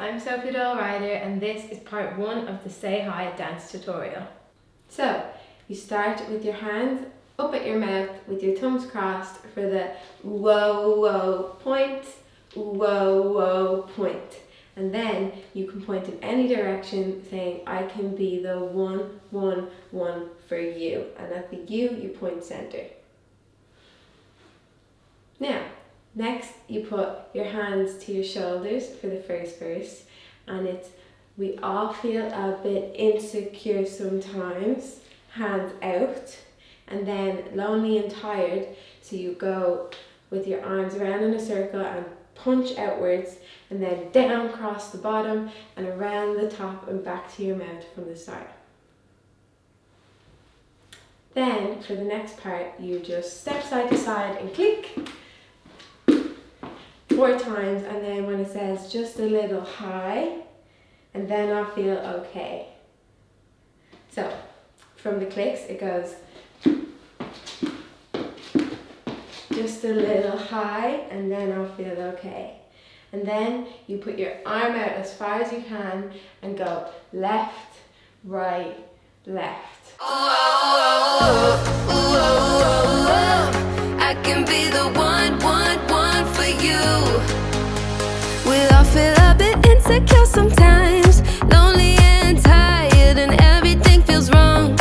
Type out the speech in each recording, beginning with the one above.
I'm Sophie Doyle Ryder and this is part one of the Say Hi dance tutorial. So, you start with your hands up at your mouth with your thumbs crossed for the whoa, whoa, point. And then you can point in any direction saying, I can be the 1, 1, 1 for you. And at the U, you point center. Now, next, you put your hands to your shoulders for the first verse, and it's, we all feel a bit insecure sometimes, hands out, and then lonely and tired, so you go with your arms around in a circle and punch outwards, and then down across the bottom and around the top and back to your mouth from the side. Then, for the next part, you just step side to side and click. 4 times, and then when it says just a little high, and then I'll feel okay. So from the clicks it goes just a little high, and then I'll feel okay. And then you put your arm out as far as you can and go left, right, left. Oh, oh, oh, oh, oh, oh, oh. I can be the one for you. Feel a bit insecure sometimes, lonely and tired, and everything feels wrong.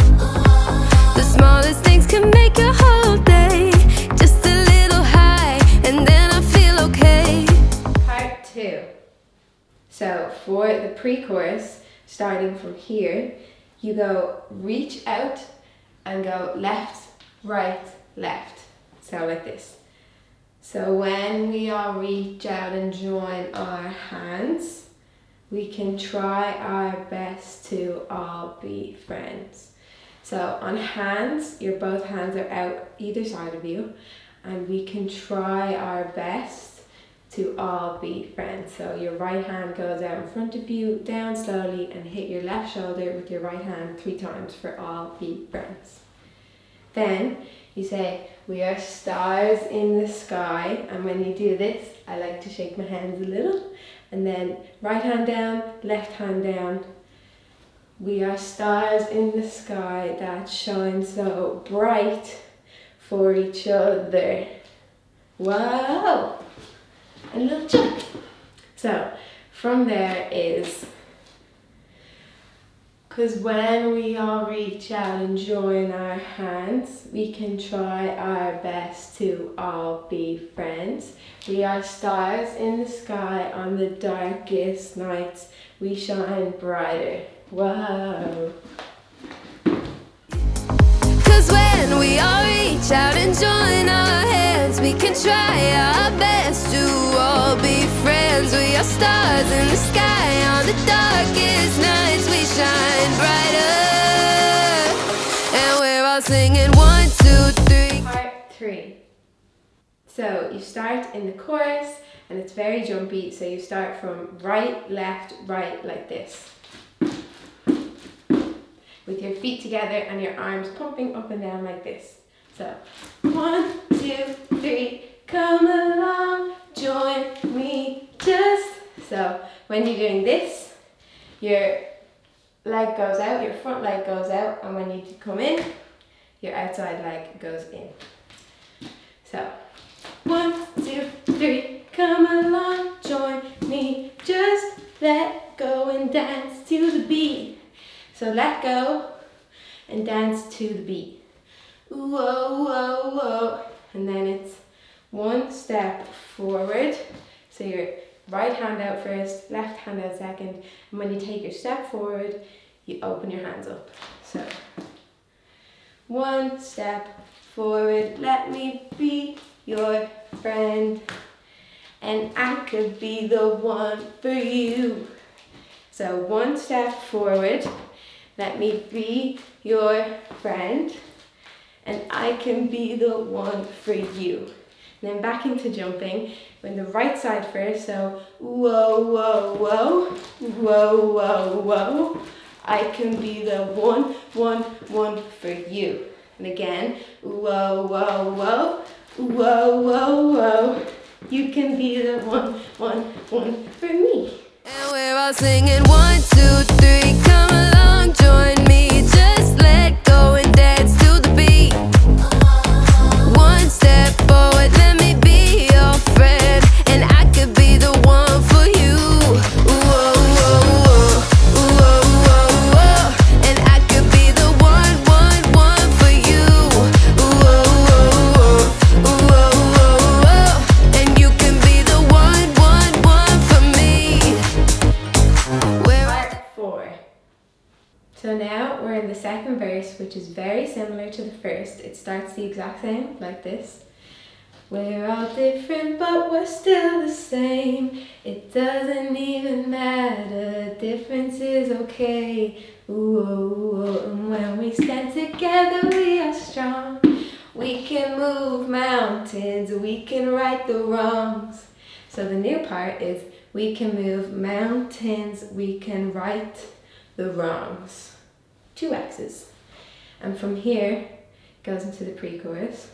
The smallest things can make your whole day just a little high, and then I feel okay. Part 2. So for the pre-chorus, starting from here, you go reach out and go left, right, left. So like this. So when we all reach out and join our hands, we can try our best to all be friends. So on hands, your both hands are out either side of you, and we can try our best to all be friends. So your right hand goes out in front of you, down slowly, and hit your left shoulder with your right hand 3 times for all be friends. Then you say, we are stars in the sky, and when you do this, I like to shake my hands a little, and then right hand down, left hand down. We are stars in the sky that shine so bright for each other. Whoa! And a little jump. So from there is, because when we all reach out and join our hands, we can try our best to all be friends. We are stars in the sky on the darkest nights. We shine brighter. Whoa. Because when we all reach out and join our hands, we can try our best to all be friends. We are stars in the sky on the darkest nights. We shine. Singing 1, 2, 3. Part 3. So you start in the chorus and it's very jumpy, so you start from right, left, right like this. With your feet together and your arms pumping up and down like this. So 1, 2, 3, come along, join me just. So when you're doing this, your leg goes out, your front leg goes out, and when you come in, your outside leg goes in. So, 1, 2, 3, come along, join me, just let go and dance to the beat. So let go and dance to the beat. Whoa, whoa, whoa. And then it's 1 step forward. So your right hand out first, left hand out second. And when you take your step forward, you open your hands up. So, 1 step forward, let me be your friend, and I could be the one for you. So 1 step forward, let me be your friend, and I can be the one for you. And then back into jumping, on the right side first, so whoa, whoa, whoa, whoa, whoa, whoa. I can be the 1, 1, 1 for you. And again, whoa, whoa, whoa, whoa, whoa, whoa. You can be the 1, 1, 1 for me. clinging. 1, 2, 3, come along, join me. Just let go and dance to the beat. 1 step forward, let me be your friend, and I could be the one for you. And I could be the one for you. And you can be the one for me. So now we're in the second verse, which is very similar to the first. It starts the exact same, like this. We're all different, but we're still the same. It doesn't even matter, difference is okay. Ooh, ooh, ooh. And when we stand together, we are strong. We can move mountains, we can right the wrongs. So the new part is, we can move mountains, we can right the wrongs. 2 X's. And from here goes into the pre-chorus.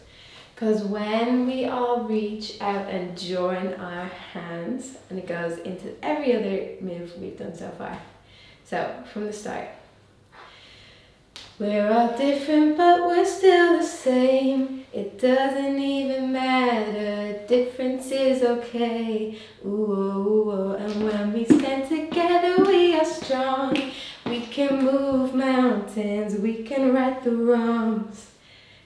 Because when we all reach out and join our hands, and it goes into every other move we've done so far. So from the start. We're all different, but we're still the same. It doesn't even matter, difference is okay. Ooh, ooh, ooh. And when we stand together, we are strong. We can move mountains, we can right the wrongs.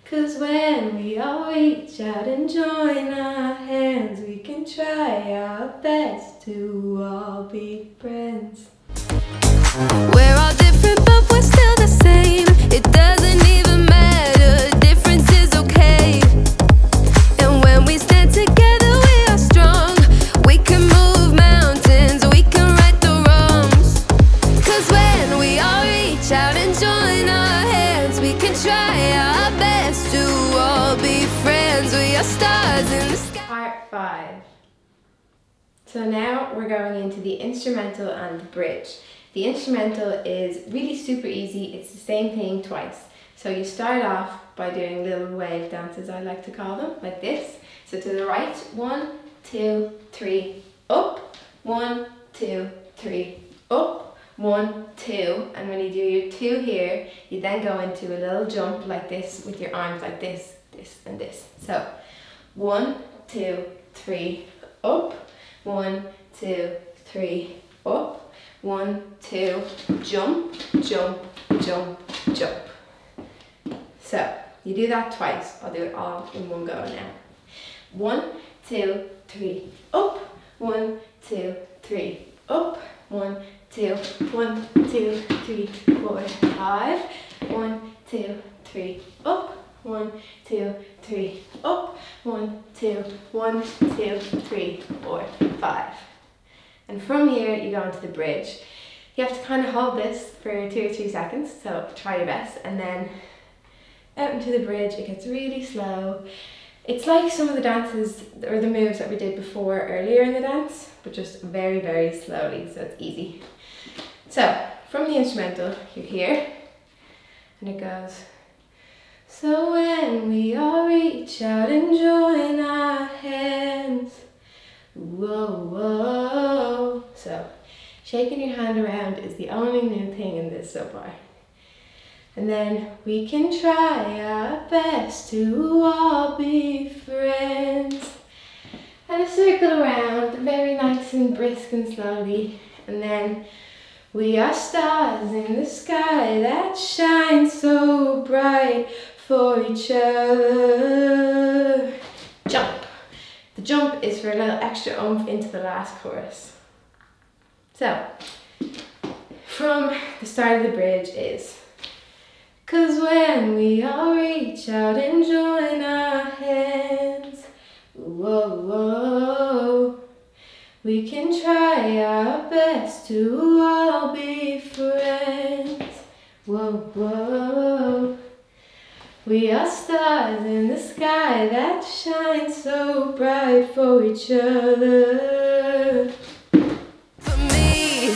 'Cause when we all reach out and join our hands, we can try our best to all be friends. We're all different, but we're still the same. It doesn't even matter, difference is okay. And when we stand together, we are strong. We can move mountains, we can right the wrongs. 'Cause when we all reach out and join our hands, we can try our best to all be friends. We are stars in the sky. Part 5. So now we're going into the instrumental and the bridge. The instrumental is really super easy, it's the same thing twice. So you start off by doing little wave dances, I like to call them, like this. So to the right, 1, 2, 3, up, 1, 2, 3, up, 1, 2. And when you do your 2 here, you then go into a little jump like this with your arms like this, this and this. So 1, 2, 3, up, 1, 2, 3, up. 1, 2, jump, jump, jump, jump. So you do that twice. I'll do it all in one go now. 1, 2, 3, up. 1, 2, 3, up. 1, 2, 1, 2, 3, 4, 5. 1, 2, 3, up. 1, 2, 3, up. 1, 2, 1, 2, 3, 4, 5. And from here, you go into the bridge. You have to kind of hold this for 2 or 3 seconds, so try your best. And then out into the bridge, it gets really slow. It's like some of the dances or the moves that we did before earlier in the dance, but just very, very slowly, so it's easy. So from the instrumental, you're here, and it goes. So when we all reach out and join our hands, whoa, whoa. So shaking your hand around is the only new thing in this so far. And then we can try our best to all be friends. And a circle around, very nice and brisk and slowly. And then we are stars in the sky that shine so bright for each other. Jump. The jump is for a little extra oomph into the last chorus. So, from the start of the bridge is, 'cause when we all reach out and join our hands, whoa, whoa, we can try our best to all be friends. Whoa, whoa. We are stars in the sky that shine so bright for each other. For me.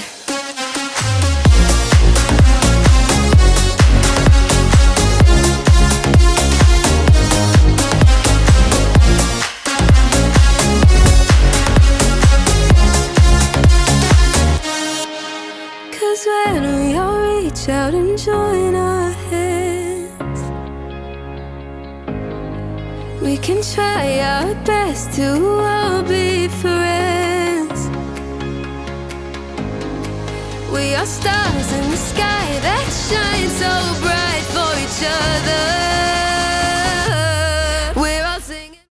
is when we all reach out and join our hands. We can try our best to all be friends. We are stars.